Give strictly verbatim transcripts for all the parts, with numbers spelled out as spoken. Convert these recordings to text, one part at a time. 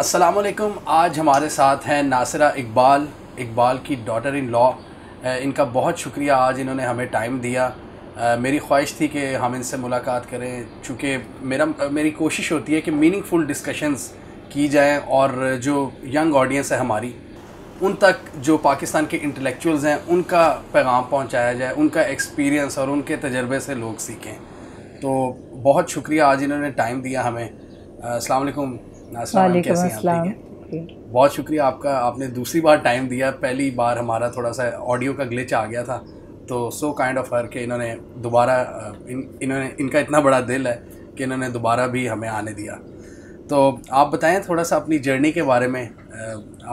अस्सलामुअलैकुम। आज हमारे साथ हैं नासिरा इकबाल, इकबाल की डॉटर इन लॉ। इनका बहुत शुक्रिया, आज इन्होंने हमें टाइम दिया। आ, मेरी ख्वाहिश थी कि हम इनसे मुलाकात करें, चूँकि मेरा मेरी कोशिश होती है कि मीनिंगफुल डिस्कशंस की जाएं और जो यंग ऑडियंस है हमारी, उन तक जो पाकिस्तान के इंटेलेक्चुअल्स हैं उनका पैगाम पहुँचाया जाए, उनका एक्सपीरियंस और उनके तजर्बे से लोग सीखें। तो बहुत शुक्रिया आज इन्होंने टाइम दिया हमें। अस्सलामुअलैकुम नासिरा, कैसी हैं आप? ठीक है, बहुत शुक्रिया आपका, आपने दूसरी बार टाइम दिया। पहली बार हमारा थोड़ा सा ऑडियो का ग्लिच आ गया था, तो सो काइंड ऑफ हर के इन्होंने दोबारा इन, इन्होंने इनका इतना बड़ा दिल है कि इन्होंने दोबारा भी हमें आने दिया। तो आप बताएं थोड़ा सा अपनी जर्नी के बारे में,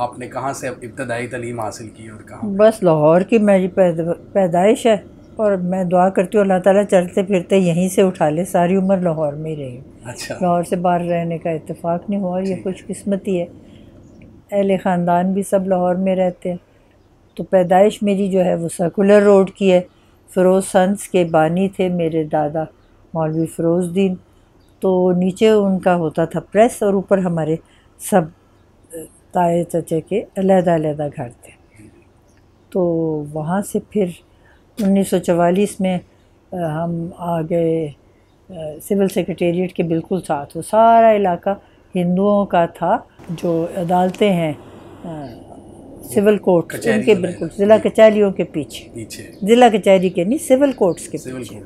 आपने कहाँ से इब्तदाई तालीम हासिल की और कहाँ? बस लाहौर की मेरी पैदाइश है और मैं दुआ करती हूँ अल्लाह ताला चलते फिरते यहीं से उठा ले। सारी उम्र लाहौर में ही रही। अच्छा। लाहौर से बाहर रहने का इत्तेफाक नहीं हुआ, ये खुशकिस्मती है। अहले ख़ानदान भी सब लाहौर में रहते हैं। तो पैदाइश मेरी जो है वो सर्कुलर रोड की है। फ़िरोज़ सन्स के बानी थे मेरे दादा मौलवी फिरोजुद्दीन, तो नीचे उनका होता था प्रेस और ऊपर हमारे सब ताए चचे के अलग अलग घर थे। तो वहाँ से फिर उन्नीस सौ चवालीस में हम आ गए सिविल सेक्रेटेरिएट के बिल्कुल साथ। वो सारा इलाका हिंदुओं का था। जो अदालतें हैं सिविल कोर्ट्स, उनके बिल्कुल ज़िला कचहरियों के पीछे, ज़िला कचहरी के नहीं सिविल कोर्ट्स के पीछे,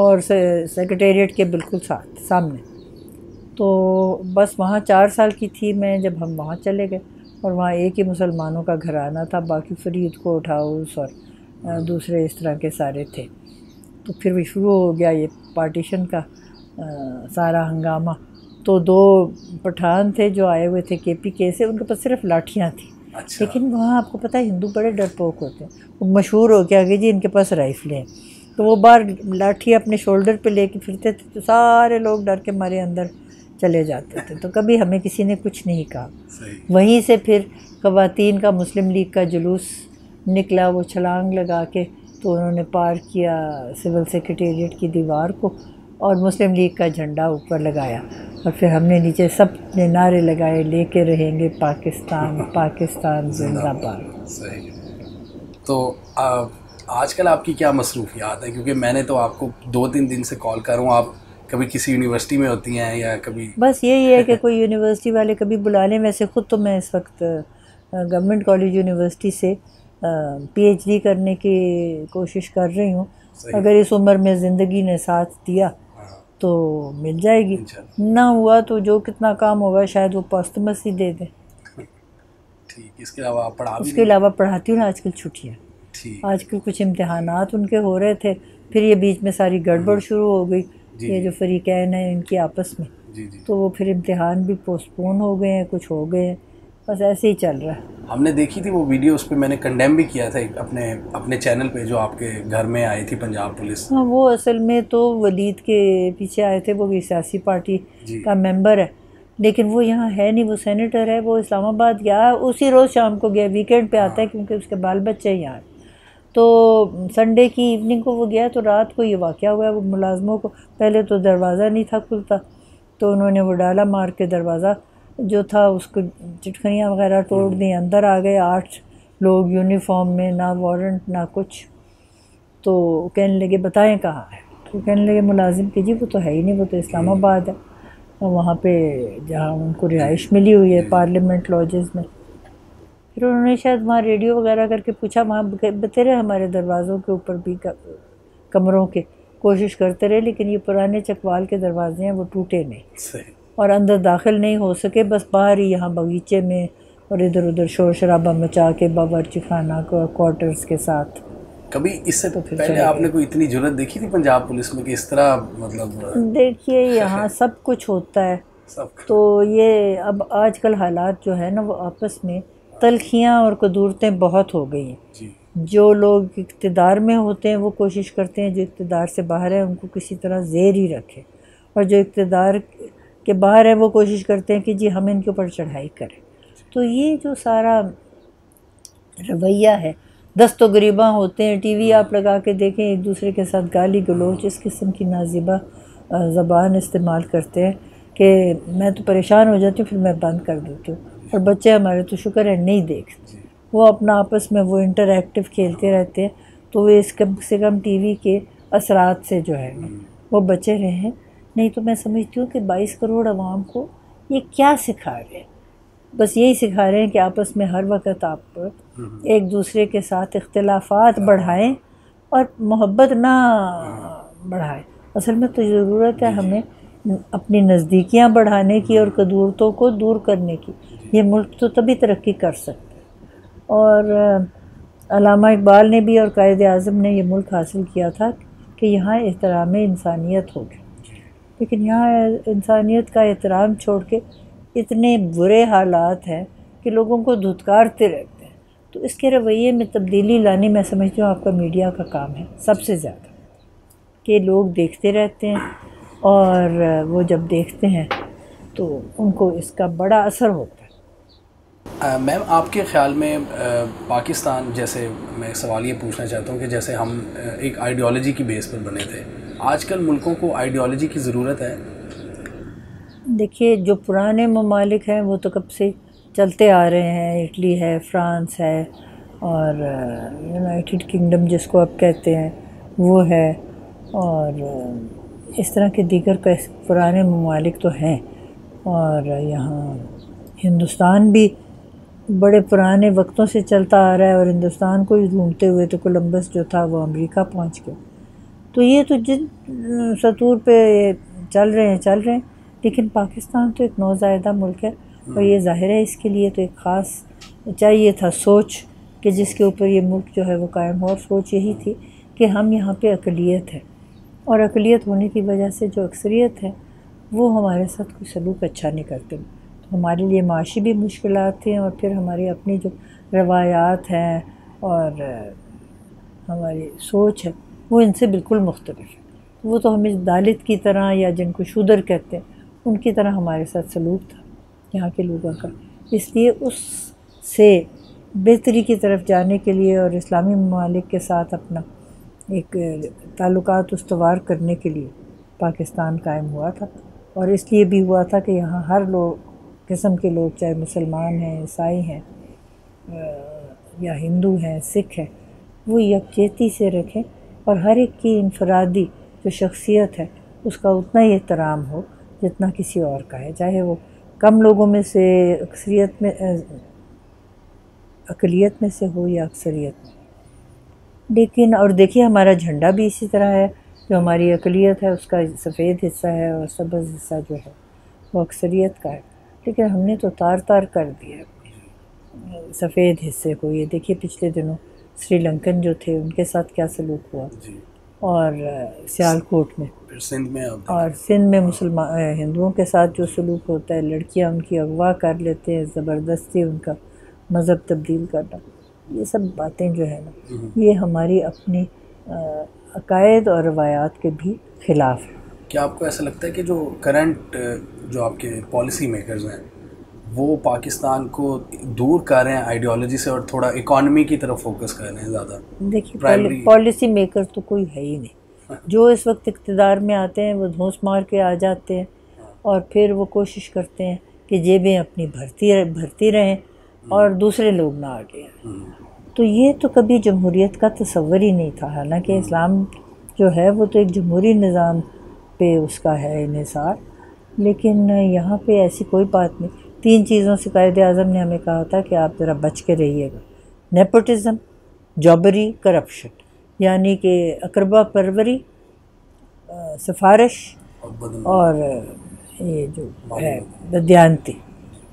और सेक्रेटेरिएट के बिल्कुल साथ सामने। तो बस वहाँ चार साल की थी मैं जब हम वहाँ चले गए, और वहाँ एक ही मुसलमानों का घराना था, बाकी फरीद कोर्ट हाउस और दूसरे इस तरह के सारे थे। तो फिर भी शुरू हो गया ये पार्टीशन का आ, सारा हंगामा। तो दो पठान थे जो आए हुए थे के पी के से, उनके पास सिर्फ लाठियाँ थी। अच्छा। लेकिन वहाँ आपको पता है हिंदू बड़े डरपोक होते हैं, वो मशहूर हो गया कि जी इनके पास राइफलें हैं। तो वो बाहर लाठी अपने शोल्डर पे लेके फिरते थे, तो सारे लोग डर के मारे अंदर चले जाते थे। तो कभी हमें किसी ने कुछ नहीं कहा। वहीं से फिर खवातीन का मुस्लिम लीग का जुलूस निकला, वो छलांग लगा के तो उन्होंने पार किया सिविल सेक्रेटेरिएट की दीवार को और मुस्लिम लीग का झंडा ऊपर लगाया, और फिर हमने नीचे सब ने नारे लगाए, लेके रहेंगे पाकिस्तान, पाकिस्तान जिंदाबाद। तो आ, आजकल आपकी क्या मसरूफियात है? क्योंकि मैंने तो आपको दो तीन दिन से कॉल करूँ, आप कभी किसी यूनिवर्सिटी में होती हैं या कभी? बस यही है कि कोई यूनिवर्सिटी वाले कभी बुला लें। वैसे ख़ुद तो मैं इस वक्त गवर्नमेंट कॉलेज यूनिवर्सिटी से पीएचडी करने की कोशिश कर रही हूँ। अगर इस उम्र में ज़िंदगी ने साथ दिया तो मिल जाएगी, ना हुआ तो जो कितना काम होगा शायद वो पोस्टमस ही दे दे। ठीक। इसके अलावा आप पढ़ा? इसके अलावा पढ़ाती हूँ ना, आजकल छुट्टियाँ। आजकल कुछ इम्तहानात उनके हो रहे थे, फिर ये बीच में सारी गड़बड़ शुरू हो गई, ये जो फरीकैन है इनकी आपस में, तो वो फिर इम्तहान भी पोस्टपोन हो गए हैं, कुछ हो गए हैं, बस ऐसे ही चल रहा है। हमने देखी थी वो वीडियो, उस पर मैंने कंडेम भी किया था अपने अपने चैनल पे, जो आपके घर में आई थी पंजाब पुलिस। हाँ, वो असल में तो वलीद के पीछे आए थे, वो भी सियासी पार्टी का मेंबर है, लेकिन वो यहाँ है नहीं, वो सेनेटर है, वो इस्लामाबाद गया, उसी रोज़ शाम को गया, वीकेंड पे आता है क्योंकि उसके बाल बच्चे यहाँ। तो संडे की इवनिंग को वो गया, तो रात को ये वाक़या हुआ। वो मुलाजमों को पहले तो दरवाज़ा नहीं था खुलता, तो उन्होंने वो डाला मार के दरवाज़ा जो था उसको चिटखनियाँ वगैरह तोड़ दी, अंदर आ गए आठ लोग यूनिफॉर्म में, ना वारंट ना कुछ। तो कहने लगे बताएं कहाँ है, तो कहने लगे मुलाजिम कि जी वो तो है ही नहीं, वो तो इस्लामाबाद है, वहाँ पे जहाँ उनको रिहाइश मिली हुई है पार्लियामेंट लॉजेस में। फिर उन्होंने शायद वहाँ रेडियो वगैरह करके पूछा, वहाँ बतेरे हमारे दरवाज़ों के ऊपर भी कमरों के कोशिश करते रहे, लेकिन ये पुराने चकवाल के दरवाजे हैं, वो टूटे नहीं और अंदर दाखिल नहीं हो सके। बस बाहर ही यहाँ बगीचे में और इधर उधर शोर शराबा मचा के बावर्ची खाना को क्वार्टर्स के साथ। कभी इससे तो फिर पहले आपने कोई इतनी जुर्रत देखी थी पंजाब पुलिस में कि इस तरह? मतलब देखिए यहाँ सब कुछ होता है सब। तो ये अब आजकल हालात जो है ना वो आपस में तलखियाँ और कदूरतें बहुत हो गई हैं। जो लोग इक़्तिदार में होते हैं वो कोशिश करते हैं जो इक़्तिदार से बाहर है उनको किसी तरह जेर ही रखें, और जो इक़्तिदार के बाहर है वो कोशिश करते हैं कि जी हम इनके ऊपर चढ़ाई करें। तो ये जो सारा रवैया है, दस्तो गरीबा होते हैं, टीवी आप लगा के देखें, एक दूसरे के साथ गाली गलोच, इस किस्म की नाजिबा ज़बान इस्तेमाल करते हैं कि मैं तो परेशान हो जाती हूँ, फिर मैं बंद कर देती हूँ। और बच्चे हमारे तो शुक्र है नहीं देखते, वो अपना आपस में वो इंटरएक्टिव खेलते रहते हैं, तो वे इस कम से कम टीवी के असरात से जो है वो बचे रहे हैं। नहीं तो मैं समझती हूँ कि बाईस करोड़ आवाम को ये क्या सिखा रहे हैं, बस यही सिखा रहे हैं कि आपस में हर वक्त आप एक दूसरे के साथ इख्तिलाफात बढ़ाएं और मोहब्बत ना बढ़ाएं। असल में तो ज़रूरत है हमें अपनी नज़दीकियाँ बढ़ाने की और कदूरतों को दूर करने की। ये मुल्क तो तभी तरक्की कर सकता है, और अल्लामा इकबाल ने भी और कायदे आज़म ने ये मुल्क हासिल किया था कि यहाँ एहतराम इंसानियत हो गया, लेकिन यहाँ इंसानियत का एहतराम छोड़ के इतने बुरे हालात हैं कि लोगों को धुतकारते रहते हैं। तो इसके रवैये में तब्दीली लाने, मैं समझती हूँ आपका मीडिया का काम है सबसे ज़्यादा, कि लोग देखते रहते हैं और वो जब देखते हैं तो उनको इसका बड़ा असर होता है। मैम, आपके ख़्याल में आ, पाकिस्तान, जैसे मैं सवाल ये पूछना चाहता हूँ कि जैसे हम एक आइडियोलॉजी की बेस पर बने थे, आजकल मुल्कों को आइडियोलॉजी की ज़रूरत है? देखिए, जो पुराने ममालिक हैं वो तो कब से चलते आ रहे हैं, इटली है, फ्रांस है, और यूनाइटेड किंगडम जिसको आप कहते हैं वो है, और इस तरह के दीगर पुराने ममालिक तो हैं। और यहाँ हिंदुस्तान भी बड़े पुराने वक्तों से चलता आ रहा है, और हिंदुस्तान को ही ढूंढते हुए तो कोलंबस जो था वो अमेरिका पहुंच गया। तो ये तो जिन सतूर पे चल रहे हैं चल रहे हैं लेकिन पाकिस्तान तो एक नौजायदा मुल्क है, और ये ज़ाहिर है इसके लिए तो एक ख़ास चाहिए था सोच कि जिसके ऊपर ये मुल्क जो है वो कायम हो। और सोच यही थी कि हम यहाँ पे अक़लियत है, और अक़लियत होने की वजह से जो अक्सरियत है वो हमारे साथ कोई सलूक अच्छा नहीं करते, हमारे लिए माशी भी मुश्किलात हैं, और फिर हमारी अपनी जो रवायात हैं और हमारी सोच है वो इनसे बिल्कुल मुख्तलिफ है। वो तो हमें दालित की तरह या जिनको शूदर कहते हैं उनकी तरह हमारे साथ सलूक था यहाँ के लोगों का। इसलिए उससे बेहतरी की तरफ जाने के लिए और इस्लामी ममालिक के साथ अपना एक ताल्लुकात उस्तवार करने के लिए पाकिस्तान कायम हुआ था, और इसलिए भी हुआ था कि यहाँ हर लोग किस्म के लोग, चाहे मुसलमान हैं, ईसाई हैं या हिंदू हैं, सिख हैं, वो यकजहती से रखें और हर एक की इनफरादी जो शख्सियत है उसका उतना ही एहतराम हो जितना किसी और का है, चाहे वो कम लोगों में से अक्सरियत में अक़लियत में से हो या अक्सरियत में। लेकिन और देखिए, हमारा झंडा भी इसी तरह है, जो हमारी अक़लियत है उसका सफ़ेद हिस्सा है और सबज़ हिस्सा जो है वो अक्सरियत का है, लेकिन हमने तो तार तार कर दिया सफ़ेद हिस्से को। ये देखिए पिछले दिनों श्रीलंकन जो थे उनके साथ क्या सलूक हुआ, और सियालकोट में, सिंध में, और सिंध में मुसलमान हिंदुओं के साथ जो सलूक होता है, लड़कियां उनकी अगवा कर लेते हैं, ज़बरदस्ती उनका मज़हब तब्दील करना, ये सब बातें जो है ना ये हमारी अपनी अकायद और रवायात के भी ख़िलाफ़ है। क्या आपको ऐसा लगता है कि जो करंट जो आपके पॉलिसी मेकर्स हैं वो पाकिस्तान को दूर कर रहे हैं आइडियोलॉजी से और थोड़ा इकॉनमी की तरफ फोकस कर रहे हैं ज़्यादा? देखिए, पॉलिसी मेकर तो कोई है ही नहीं, जो इस वक्त इक़्तिदार में आते हैं वो धौंस मार के आ जाते हैं, और फिर वो कोशिश करते हैं कि जेबें अपनी भरती भरती रहें और दूसरे लोग ना आगे आएँ। तो ये तो कभी जमहूरियत का तस्वर ही नहीं था, हालाँकि इस्लाम जो है वो तो एक जमहूरी निज़ाम पे उसका है इन्हिसार, लेकिन यहाँ पे ऐसी कोई बात नहीं। तीन चीज़ों से कायदे आज़म ने हमें कहा था कि आप ज़रा बच के रहिएगा, नेपोटिज़म, जॉबरी, करप्शन, यानी कि अकरबा परवरी, सिफारिश और ये जो है बदयानती।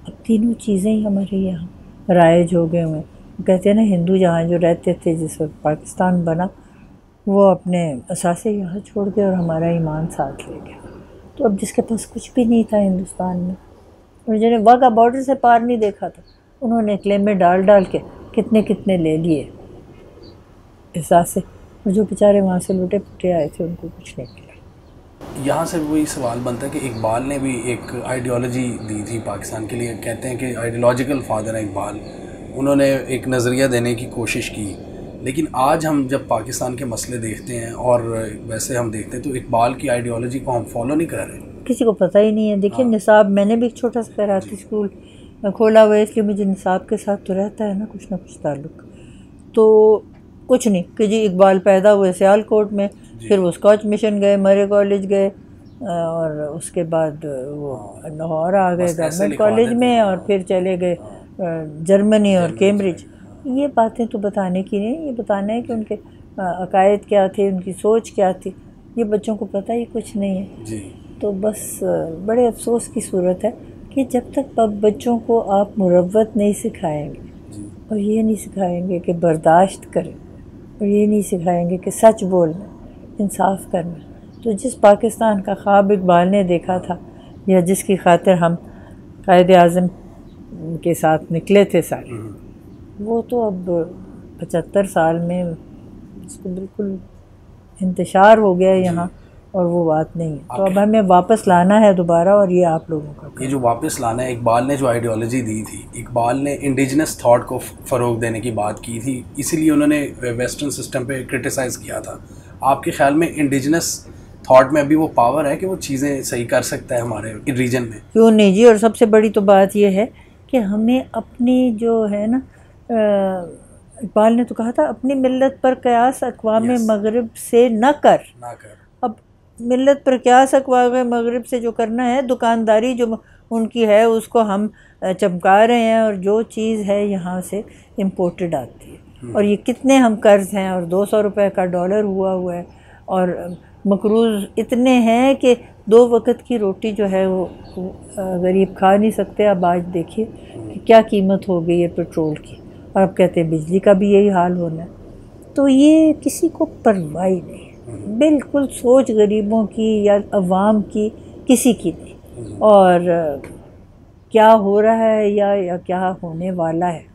अब तीनों चीज़ें ही हमारे यहाँ राइज हो गए हुए हैं। कहते हैं ना, हिंदू यहाँ जो रहते थे जिस वक्त पाकिस्तान बना वो अपने असासे यहाँ छोड़ गए और हमारा ईमान साथ ले गया। तो अब जिसके पास कुछ भी नहीं था हिंदुस्तान में, और जिन्हें वाघा बॉर्डर से पार नहीं देखा था, उन्होंने क्लेम में डाल डाल के कितने कितने ले लिए असासे, और जो बेचारे वहाँ से लुटे पुटे आए थे उनको कुछ नहीं मिला। यहाँ से वही सवाल बनता है कि इकबाल ने भी एक आइडियोलॉजी दी थी पाकिस्तान के लिए, कहते हैं कि आइडियोलॉजिकल फादर है इकबाल, उन्होंने एक नज़रिया देने की कोशिश की। लेकिन आज हम जब पाकिस्तान के मसले देखते हैं और वैसे हम देखते हैं तो इकबाल की आइडियोलॉजी को हम फॉलो नहीं कर रहे। किसी को पता ही नहीं है। देखिए निसाब, मैंने भी एक छोटा सा खैराती स्कूल खोला हुआ है, इसलिए मुझे निसाब के साथ तो रहता है ना कुछ ना कुछ ताल्लुक। तो कुछ नहीं कि जी इकबाल पैदा हुए सियालकोट में, फिर वो स्कॉच मिशन गए, मरे कॉलेज गए, और उसके बाद वो लाहौर आ गए गवर्नमेंट कॉलेज में, और फिर चले गए जर्मनी और कैम्ब्रिज। ये बातें तो बताने की नहीं, ये बताना है कि उनके अकायद क्या थे, उनकी सोच क्या थी, ये बच्चों को पता ही कुछ नहीं है जी। तो बस बड़े अफसोस की सूरत है कि जब तक बच्चों को आप मुरवत नहीं सिखाएंगे, और ये नहीं सिखाएंगे कि बर्दाश्त करें, और ये नहीं सिखाएंगे कि सच बोलना, इंसाफ करना, तो जिस पाकिस्तान का ख्वाब इकबाल ने देखा था, या जिसकी खातिर हम कायदे आज़म के साथ निकले थे सारे, वो तो अब पचहत्तर साल में उसको बिल्कुल इंतशार हो गया है यहाँ, और वो बात नहीं है। तो अब हमें वापस लाना है दोबारा, और ये आप लोगों का ये जो वापस लाना है। इकबाल ने जो आइडियोलॉजी दी थी, इकबाल ने इंडिजनस थॉट को फ़रोग देने की बात की थी, इसीलिए उन्होंने वेस्टर्न सिस्टम पे क्रिटिसाइज़ किया था। आपके ख्याल में इंडिजनस थॉट में अभी वो पावर है कि वो चीज़ें सही कर सकता है हमारे रीजन में? क्यों नहीं जी। और सबसे बड़ी तो बात यह है कि हमें अपनी जो है ना, इकबाल ने तो कहा था अपनी मिल्लत पर कयास अक़वाम मगरिब से न कर ना कर। अब मिल्लत पर कयास अक़वाम मगरिब से जो करना है, दुकानदारी जो उनकी है उसको हम चमका रहे हैं, और जो चीज़ है यहाँ से इम्पोर्टेड आती है, और ये कितने हम कर्ज़ हैं, और दो सौ रुपये का डॉलर हुआ हुआ है, और मकरूज़ इतने हैं कि दो वक़्त की रोटी जो है वो गरीब खा नहीं सकते। अब आज देखिए कि क्या कीमत हो गई है पेट्रोल की, और अब कहते हैं बिजली का भी यही हाल होना है। तो ये किसी को परवाह ही नहीं, बिल्कुल सोच गरीबों की या अवाम की किसी की नहीं, और क्या हो रहा है या, या क्या होने वाला है।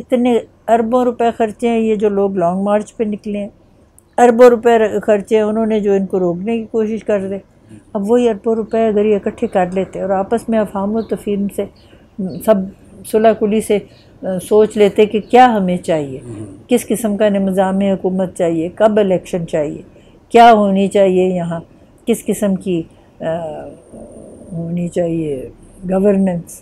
इतने अरबों रुपए खर्चे हैं, ये जो लोग लॉन्ग मार्च पे निकले हैं, अरबों रुपए खर्चे हैं उन्होंने जो इनको रोकने की कोशिश कर रहे। अब वही अरबों रुपए अगर ये इकट्ठे कर लेते और आपस में अफहम तफहीम से सब सुलह कुली से सोच लेते कि क्या हमें चाहिए, किस किस्म का निज़ाम हुकूमत चाहिए, कब इलेक्शन चाहिए, क्या होनी चाहिए यहाँ, किस किस्म की आ, होनी चाहिए गवर्नेंस।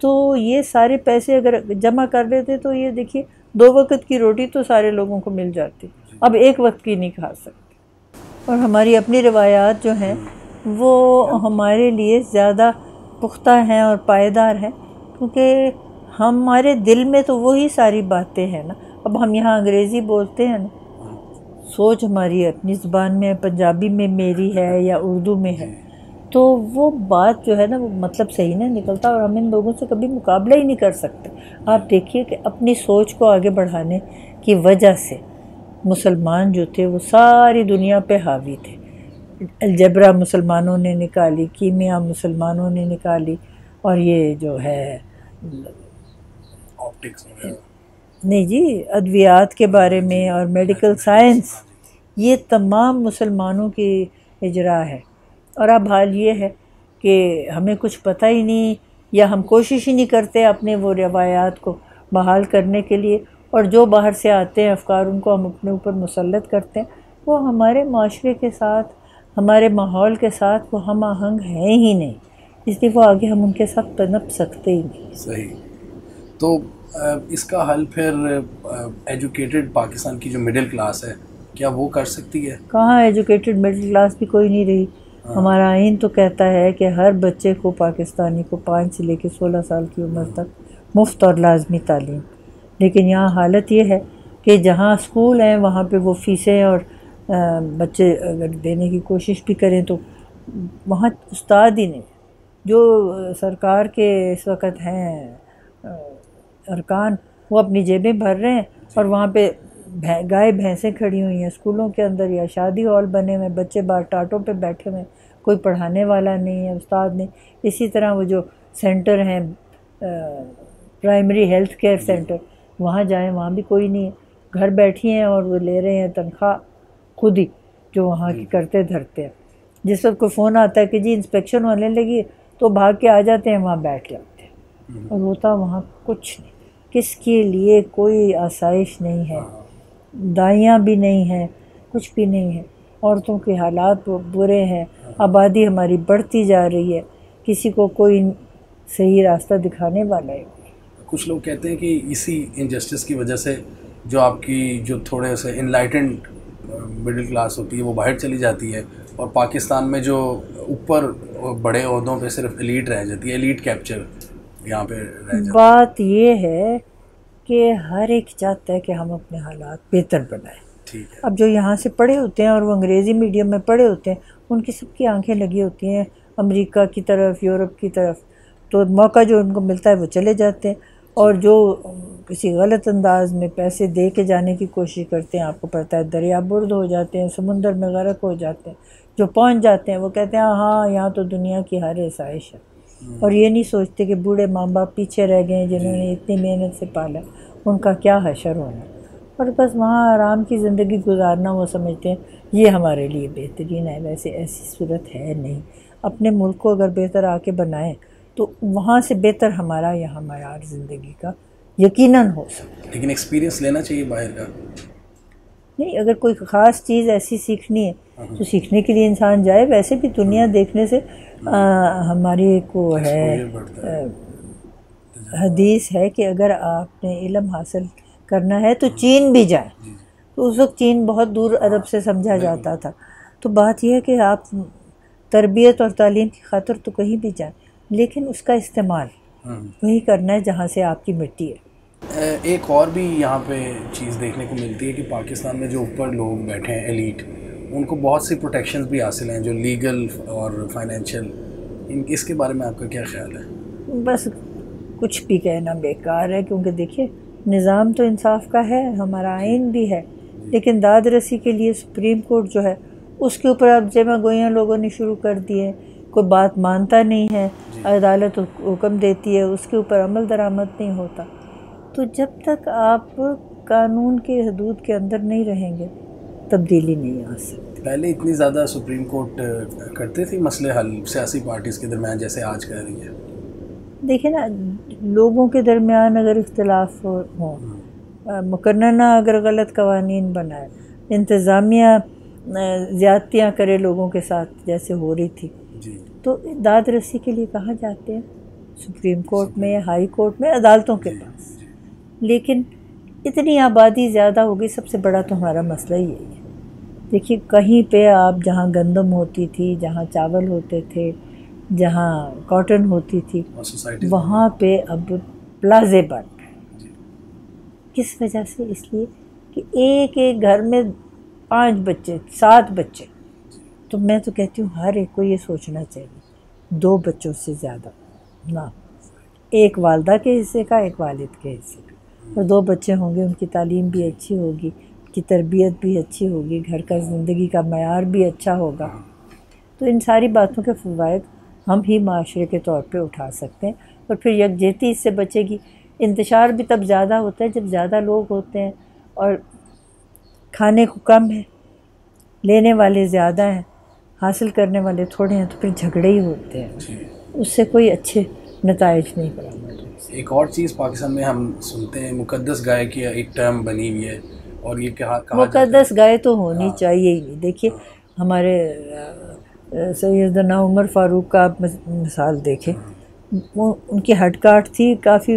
तो ये सारे पैसे अगर जमा कर लेते तो ये देखिए दो वक्त की रोटी तो सारे लोगों को मिल जाती, अब एक वक्त की नहीं खा सकते। और हमारी अपनी रिवायात जो हैं वो हमारे लिए ज़्यादा पुख्ता हैं और पायदार हैं, क्योंकि हमारे दिल में तो वही सारी बातें हैं ना। अब हम यहाँ अंग्रेज़ी बोलते हैं ना, सोच हमारी अपनी ज़ुबान में, पंजाबी में मेरी है या उर्दू में है, तो वो बात जो है ना वो मतलब सही नहीं निकलता, और हम इन लोगों से कभी मुकाबला ही नहीं कर सकते। आप देखिए कि अपनी सोच को आगे बढ़ाने की वजह से मुसलमान जो थे वो सारी दुनिया पे हावी थे। अलजेब्रा मुसलमानों ने निकाली, कीमिया मुसलमानों ने निकाली, और ये जो है ऑप्टिक्स नहीं जी, अद्वियात के बारे में और मेडिकल साइंस, ये तमाम मुसलमानों की इजरा है। और अब हाल ये है कि हमें कुछ पता ही नहीं, या हम कोशिश ही नहीं करते अपने वो रवायात को बहाल करने के लिए, और जो बाहर से आते हैं अफकार उनको हम अपने ऊपर मुसल्लत करते हैं। वो हमारे माशरे के साथ, हमारे माहौल के साथ वो हम आहंग हैं ही नहीं, इसलिए वो आगे हम उनके साथ पनप सकते ही नहीं। सही। तो इसका हल फिर एजुकेटेड पाकिस्तान की जो मिडिल क्लास है, क्या वो कर सकती है? कहाँ एजुकेटेड मिडिल क्लास भी कोई नहीं रही। हाँ। हमारा आइन तो कहता है कि हर बच्चे को, पाकिस्तानी को पाँच से लेकर सोलह साल की उम्र तक मुफ्त और लाजमी तालीम। लेकिन यहाँ हालत ये है कि जहाँ स्कूल हैं वहाँ पर वो फ़ीसें, और बच्चे अगर देने की कोशिश भी करें तो वहाँ उस्ताद ही नहीं। जो सरकार के इस वक्त हैं अरकान, वो अपनी जेबें भर रहे हैं, और वहाँ पे गाय भैंसें खड़ी हुई हैं स्कूलों के अंदर, या शादी हॉल बने हुए, बच्चे बाहर टाटों पे बैठे हुए, कोई पढ़ाने वाला नहीं है, उस्ताद नहीं। इसी तरह वो जो सेंटर हैं प्राइमरी हेल्थ केयर सेंटर, वहाँ जाएं, वहाँ भी कोई नहीं है, घर बैठी हैं और वो ले रहे हैं तनख्वाह खुद ही, जो वहाँ की करते धरते हैं। जिस वक्त कोई फ़ोन आता है कि जी इंस्पेक्शन होने लगी, तो भाग के आ जाते हैं, वहाँ बैठ जाते हैं, और होता वहाँ कुछ नहीं। किसके लिए कोई आसाइश नहीं है, दाइयाँ भी नहीं है, कुछ भी नहीं है। औरतों के हालात बुरे हैं, आबादी हमारी बढ़ती जा रही है, किसी को कोई सही रास्ता दिखाने वाला है। कुछ लोग कहते हैं कि इसी इनजस्टिस की वजह से जो आपकी जो थोड़े से इनलाइटेंड मिडिल क्लास होती है वो बाहर चली जाती है और पाकिस्तान में जो ऊपर बड़े ओहदों पे सिर्फ एलीट रह जाती है, एलीट कैप्चर यहाँ पे रह जाती है। बात ये है कि हर एक चाहता है कि हम अपने हालात बेहतर बनाएं। ठीक है, अब जो यहाँ से पढ़े होते हैं और वो अंग्रेज़ी मीडियम में पढ़े होते हैं उनकी सबकी आंखें लगी होती हैं अमेरिका की तरफ, यूरोप की तरफ, तो मौका जो उनको मिलता है वो चले जाते हैं और जो किसी गलत अंदाज में पैसे दे के जाने की कोशिश करते हैं, आपको पता है दरियाबुर्द हो जाते हैं, समुंदर में गर्क हो जाते हैं। जो पहुंच जाते हैं वो कहते हैं हाँ यहाँ तो दुनिया की हर आसाइश है और ये नहीं सोचते कि बूढ़े माँ बाप पीछे रह गए जिन्होंने इतनी मेहनत से पाला, उनका क्या हशर होना। और बस वहाँ आराम की ज़िंदगी गुजारना वो समझते हैं ये हमारे लिए बेहतरीन है। वैसे ऐसी सूरत है नहीं, अपने मुल्क को अगर बेहतर आके बनाएँ तो वहाँ से बेहतर हमारा यहाँ मयार ज़िंदगी का यकीनन हो सकता है। लेकिन एक्सपीरियंस लेना चाहिए बाहर का। नहीं, अगर कोई ख़ास चीज़ ऐसी सीखनी है तो सीखने के लिए इंसान जाए। वैसे भी दुनिया देखने से आ, हमारी को है, है। आ, हदीस है कि अगर आपने इल्म हासिल करना है तो चीन भी जाए। तो उस वक्त चीन बहुत दूर अरब से समझा जाता था। तो बात यह है कि आप तरबियत और तालीम की खातिर तो कहीं भी जाएँ, लेकिन उसका इस्तेमाल वही करना है जहाँ से आपकी मिट्टी है। एक और भी यहाँ पे चीज़ देखने को मिलती है कि पाकिस्तान में जो ऊपर लोग बैठे हैं एलीट, उनको बहुत सी प्रोटेक्शंस भी हासिल हैं जो लीगल और फाइनेंशियल, इन इसके बारे में आपका क्या ख्याल है? बस कुछ भी कहना बेकार है क्योंकि देखिए निज़ाम तो इंसाफ का है, हमारा आइन भी है, लेकिन दाद रसी के लिए सुप्रीम कोर्ट जो है उसके ऊपर अब जमा गोइयाँ लोगों ने शुरू कर दी है। कोई बात मानता नहीं है, अदालत हुक्म देती है, उसके ऊपर अमल दरामद नहीं होता। तो जब तक आप कानून के हदूद के अंदर नहीं रहेंगे तब्दीली नहीं आ सकती। पहले इतनी ज़्यादा सुप्रीम कोर्ट करते थे मसले हल सियासी पार्टीज़ के दरमियान, जैसे आज कर रही है। देखिए ना, लोगों के दरमियान अगर इख्तिलाफ हो, मुकर्रना अगर गलत कवानीन बनाए, इंतज़ामिया ज़्यादतियाँ करे लोगों के साथ जैसे हो रही थी, तो दाद रसी के लिए कहाँ जाते हैं? सुप्रीम कोर्ट में, हाई कोर्ट में, अदालतों के पास। लेकिन इतनी आबादी ज़्यादा हो गई, सबसे बड़ा तो हमारा मसला ही है। देखिए कहीं पे आप जहाँ गंदम होती थी, जहाँ चावल होते थे, जहाँ कॉटन होती थी, वहाँ पे अब प्लाजे बन गए। किस वजह से? इसलिए कि एक एक घर में पांच बच्चे, सात बच्चे। तो मैं तो कहती हूँ हर एक को ये सोचना चाहिए दो बच्चों से ज़्यादा ना, एक वालदा के हिस्से का, एक वालिद के हिस्से का। और दो बच्चे होंगे, उनकी तालीम भी अच्छी होगी, उनकी तरबियत भी अच्छी होगी, घर का ज़िंदगी का मयार भी अच्छा होगा। तो इन सारी बातों के फ़वायद हम ही माशरे के तौर पे उठा सकते हैं और फिर यकजहती इससे बचेगी। इंतशार भी तब ज़्यादा होता है जब ज़्यादा लोग होते हैं और खाने को कम है, लेने वाले ज़्यादा हैं, हासिल करने वाले थोड़े हैं, तो फिर झगड़े ही होते हैं, उससे कोई अच्छे नताइज नहीं बरामद। एक और चीज़ पाकिस्तान में हम सुनते हैं मुकद्दस गाय की एक टर्म बनी हुई है और ये कहा, कहा मुकद्दस गाय तो होनी चाहिए ही नहीं। देखिए हमारे सैयदना उमर फारूक का आप मिसाल देखें, वो उनकी हटकाट थी, काफ़ी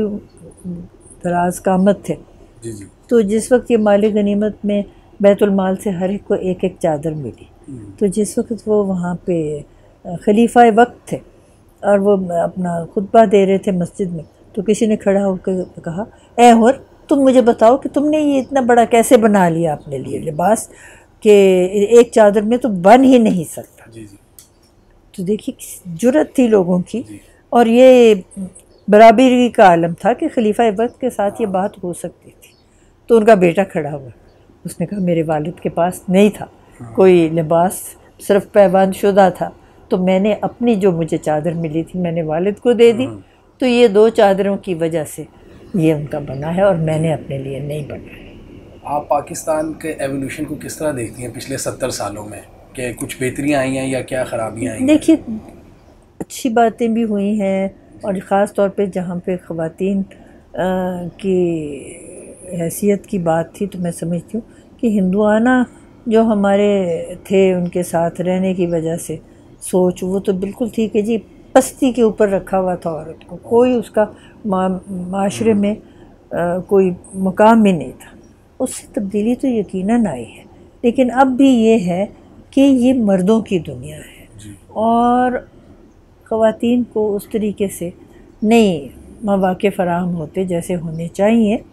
दराज कामत थे। जी जी। तो जिस वक्त ये माल गनीमत में बैतुल माल से हर एक को एक एक चादर मिली, तो जिस वक्त वो वहाँ पे खलीफा वक्त थे और वो अपना खुतबा दे रहे थे मस्जिद में, तो किसी ने खड़ा होकर कहा, ए हुर तुम मुझे बताओ कि तुमने ये इतना बड़ा कैसे बना लिया अपने लिए लिबास के एक चादर में, तो बन ही नहीं सकता। जी जी। तो देखिए जुर्रत थी लोगों की और ये बराबरी का आलम था कि खलीफा वक्त के साथ ये बात हो सकती थी। तो उनका बेटा खड़ा हुआ, उसने कहा मेरे वालिद के पास नहीं था कोई लिबास, सिर्फ पैवान शुदा था, तो मैंने अपनी जो मुझे चादर मिली थी मैंने वालिद को दे दी, तो ये दो चादरों की वजह से ये उनका बना है और मैंने अपने लिए नहीं बनाया। आप पाकिस्तान के एवोल्यूशन को किस तरह देखती हैं पिछले सत्तर सालों में, क्या कुछ बेहतरियाँ आई हैं या क्या खराबियाँ आई हैं? देखिए अच्छी बातें भी हुई हैं और ख़ास तौर पर जहाँ पर ख़वातीन की हैसियत की बात थी, तो मैं समझती हूँ कि हिंदुआना जो हमारे थे उनके साथ रहने की वजह से सोच वो तो बिल्कुल थी कि जी पस्ती के ऊपर रखा हुआ था औरत को, कोई उसका माशरे में आ, कोई मुकाम ही नहीं था। उससे तब्दीली तो यकीनन आई है, लेकिन अब भी ये है कि ये मर्दों की दुनिया है और ख़वातीन को उस तरीके से नहीं मौक़े फ़राहम होते जैसे होने चाहिए।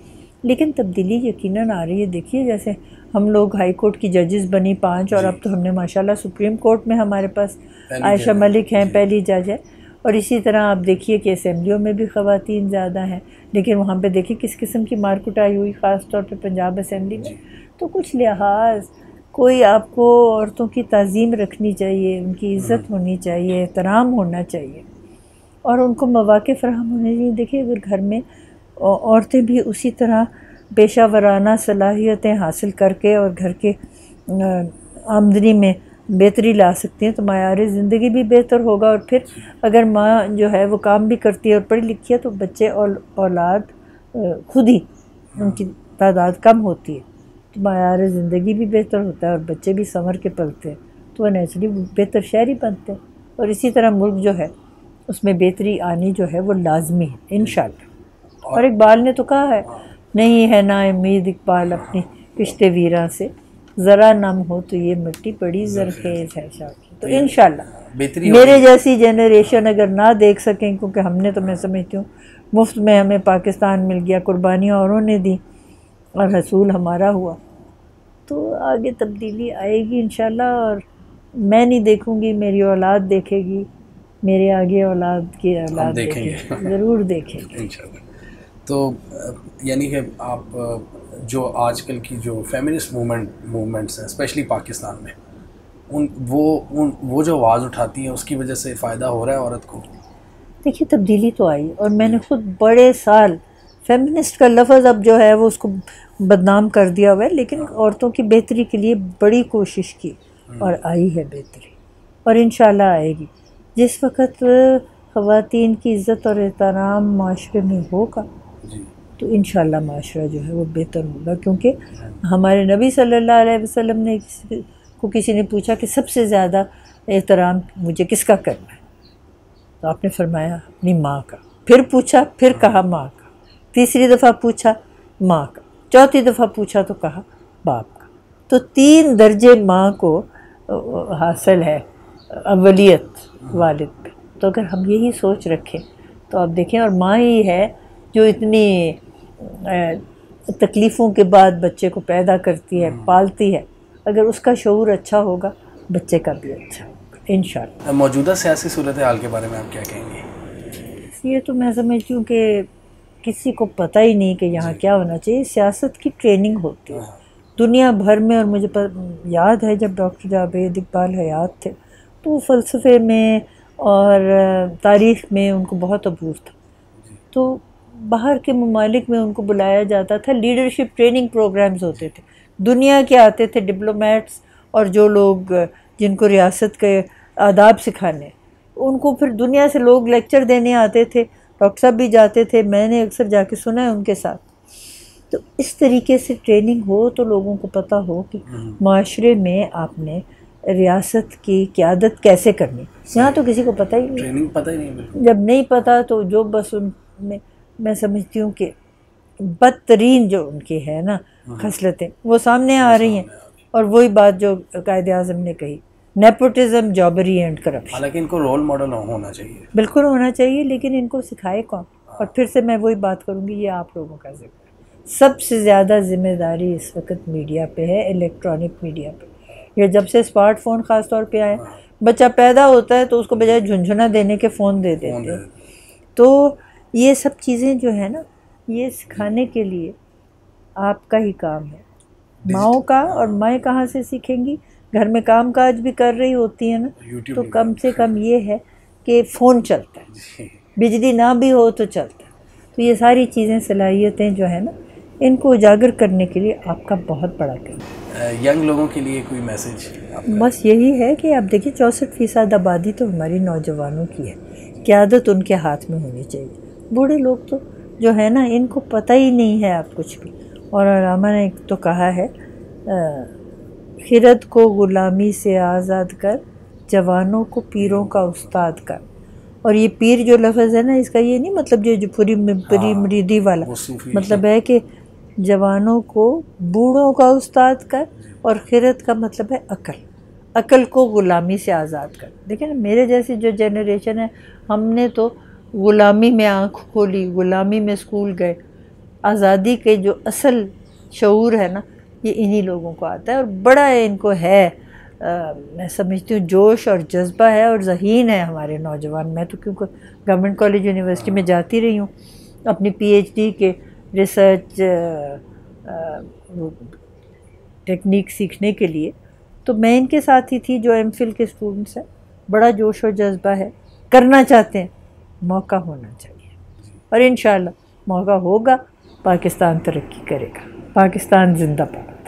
लेकिन तब्दीली यकीनन आ रही है। देखिए जैसे हम लोग हाई कोर्ट की जजेस बनी पांच और अब तो हमने माशाल्लाह सुप्रीम कोर्ट में हमारे पास आयशा मलिक हैं, पहली जज है। और इसी तरह आप देखिए कि असम्बलियों में भी ख़वातीन ज़्यादा हैं, लेकिन वहाँ पे देखिए किस किस्म की मार कुटाई हुई, ख़ास तौर पे पंजाब असम्बली में। तो कुछ लिहाज कोई आपको औरतों की तज़ीम रखनी चाहिए, उनकी इज़्ज़त होनी चाहिए, एहतराम होना चाहिए और उनको मौक़े फ़राहम होने चाहिए। देखिए अगर घर में औरतें भी उसी तरह पेशा वराना सलाहियतें हासिल करके और घर के आमदनी में बेहतरी ला सकती हैं तो मायार ज़िंदगी भी बेहतर होगा। और फिर अगर माँ जो है वो काम भी करती है और पढ़ी लिखी है तो बच्चे और औलाद खुद ही उनकी तादाद कम होती है तो मायार ज़िंदगी भी बेहतर होता है और बच्चे भी संवर के पलते हैं तो वह नेचुरली बेहतर शहरी बनते हैं। और इसी तरह मुल्क जो है उसमें बेहतरी आनी जो है वो लाजमी है इंशाअल्लाह। और इकबाल ने तो कहा है नहीं है ना उम्मीद इकबाल अपनी पिछते वीरा से, ज़रा नम हो तो ये मिट्टी बड़ी जरखेज़ है शाह। तो इंशाल्लाह मेरे जैसी जनरेशन अगर ना देख सकें, क्योंकि हमने तो मैं समझती हूँ मुफ्त में हमें पाकिस्तान मिल गया, कुर्बानियाँ औरों ने दी और हसूल हमारा हुआ, तो आगे तब्दीली आएगी इंशाल्लाह। और मैं नहीं देखूँगी, मेरी औलाद देखेगी, मेरे आगे औलाद की औलाद देखेंगे, ज़रूर देखेंगे इंशाल्लाह। तो यानी कि आप जो आजकल की जो फेमिनिस्ट मूवमेंट मूवमेंट्स हैं स्पेशली पाकिस्तान में उन वो उन वो जो आवाज़ उठाती है उसकी वजह से फ़ायदा हो रहा है औरत को। देखिए तब्दीली तो आई और मैंने खुद बड़े साल फेमिनिस्ट का लफ्ज़ अब जो है वो उसको बदनाम कर दिया हुआ है, लेकिन औरतों की बेहतरी के लिए बड़ी कोशिश की और आई है बेहतरी और इंशाल्लाह आएगी। जिस वक्त ख़वातीन की इज़्ज़त और एहतराम माशरे में होगा तो इंशाल्लाह माशरा जो है वो बेहतर होगा। क्योंकि हमारे नबी सल्लल्लाहु अलैहि वसल्लम ने किसी को किसी ने पूछा कि सबसे ज़्यादा एहतराम मुझे किसका करना है, तो आपने फरमाया अपनी माँ का, फिर पूछा, फिर कहा माँ का, तीसरी दफ़ा पूछा माँ का, चौथी दफ़ा पूछा तो कहा बाप का। तो तीन दर्जे माँ को हासिल है अवलियत वालिद पे। तो अगर हम यही सोच रखें तो आप देखें, और माँ ही है जो इतनी तकलीफ़ों के बाद बच्चे को पैदा करती है, पालती है, अगर उसका शऊर अच्छा होगा बच्चे का भी अच्छा होगा इंशाअल्लाह। मौजूदा सियासी सूरत हाल के बारे में आप क्या कहेंगे? ये तो मैं समझती हूँ कि किसी को पता ही नहीं कि यहाँ क्या होना चाहिए। सियासत की ट्रेनिंग होती है दुनिया भर में। और मुझे याद है जब डॉक्टर जावेद इकबाल हयात थे तो फ़लसफ़े में और तारीख़ में उनको बहुत अबूर था, तो बाहर के ममालिक में उनको बुलाया जाता था, लीडरशिप ट्रेनिंग प्रोग्राम्स होते थे, दुनिया के आते थे डिप्लोमेट्स और जो लोग जिनको रियासत के आदाब सिखाने, उनको फिर दुनिया से लोग लेक्चर देने आते थे, डॉक्टर साहब भी जाते थे, मैंने अक्सर जाके सुना है उनके साथ। तो इस तरीके से ट्रेनिंग हो तो लोगों को पता हो कि माशरे में आपने रियासत की क़यादत कैसे करनी। यहाँ तो किसी को पता ही नहीं, ट्रेनिंग पता ही नहीं। जब नहीं पता तो जो बस उनमें मैं समझती हूँ कि बदतरीन जो उनकी है ना खसलतें वो सामने आ रही हैं। और वही बात जो कायदे आज़म ने कही, नेपोटिज़म, जॉबरी एंड करप्शन। हालांकि इनको रोल मॉडल होना चाहिए, बिल्कुल होना चाहिए, लेकिन इनको सिखाए कौन? और फिर से मैं वही बात करूँगी, ये आप लोगों का जिक्र सबसे ज़्यादा जिम्मेदारी इस वक्त मीडिया पे है, इलेक्ट्रॉनिक मीडिया पे। या जब से स्मार्टफोन ख़ास तौर पे आए, बच्चा पैदा होता है तो उसको बजाय झुनझुना देने के फ़ोन दे देते हैं। तो ये सब चीज़ें जो है ना, ये सिखाने के लिए आपका ही काम है, माओ का। और माएँ कहाँ से सीखेंगी? घर में काम काज भी कर रही होती है ना, तो कम से कम ये है कि फ़ोन चलता है, बिजली ना भी हो तो चलता है। तो ये सारी चीज़ें, सलाहियतें जो है ना, इनको उजागर करने के लिए आपका बहुत बड़ा काम है। यंग लोगों के लिए कोई मैसेज? बस यही है कि आप देखिए चौंसठ फ़ीसद आबादी तो हमारी नौजवानों की है, क़यादत उनके हाथ में होनी चाहिए। बूढ़े लोग तो जो है ना, इनको पता ही नहीं है आप कुछ भी। और अल्लामा ने तो कहा है फिरत को ग़ुलामी से आज़ाद कर, जवानों को पीरों का उस्ताद कर। और ये पीर जो लफ्ज़ है ना, इसका ये नहीं मतलब जो जो पूरी मरीदी वाला, मतलब है कि जवानों को बूढ़ों का उस्ताद कर, और खिरत का मतलब है अकल, अकल को ग़ुलामी से आज़ाद कर। देखें ना, मेरे जैसी जो जनरेशन है, हमने तो ग़ुलामी में आँख खोली, ग़ुलामी में स्कूल गए। आज़ादी के जो असल शऊर है ना, ये इन्हीं लोगों को आता है, और बड़ा है, इनको है आ, मैं समझती हूँ जोश और जज्बा है और ज़हीन है हमारे नौजवान। मैं तो क्योंकि गवर्नमेंट कॉलेज यूनिवर्सिटी में जाती रही हूँ, अपनी पीएचडी के रिसर्च टेक्निक सीखने के लिए, तो मैं इनके साथ ही थी जो एमफिल के स्टूडेंट्स हैं। बड़ा जोश और जज्बा है, करना चाहते हैं, मौका होना चाहिए, और इंशाल्लाह मौका होगा, पाकिस्तान तरक्की करेगा। पाकिस्तान जिंदाबाद।